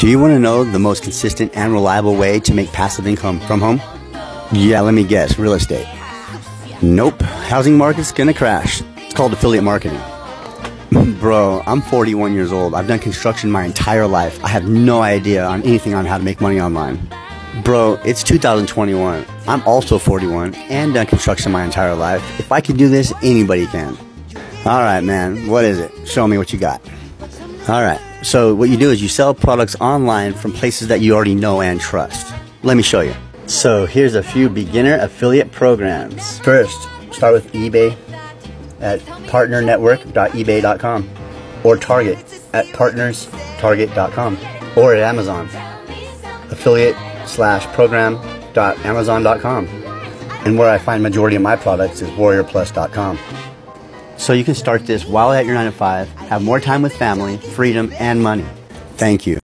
Do you want to know the most consistent and reliable way to make passive income from home? Yeah, let me guess, real estate. Nope, housing market's gonna crash. It's called affiliate marketing. Bro, I'm 41 years old. I've done construction my entire life. I have no idea on anything on how to make money online. Bro, it's 2021. I'm also 41 and done construction my entire life. If I can do this, anybody can. All right, man, what is it? Show me what you got. All right, so what you do is you sell products online from places that you already know and trust. Let me show you. So here's a few beginner affiliate programs. First, start with eBay at partnernetwork.ebay.com or Target at partnerstarget.com or at Amazon. affiliate/program.amazon.com, and where I find majority of my products is warriorplus.com. So you can start this while at your 9-to-5, have more time with family, freedom, and money. Thank you.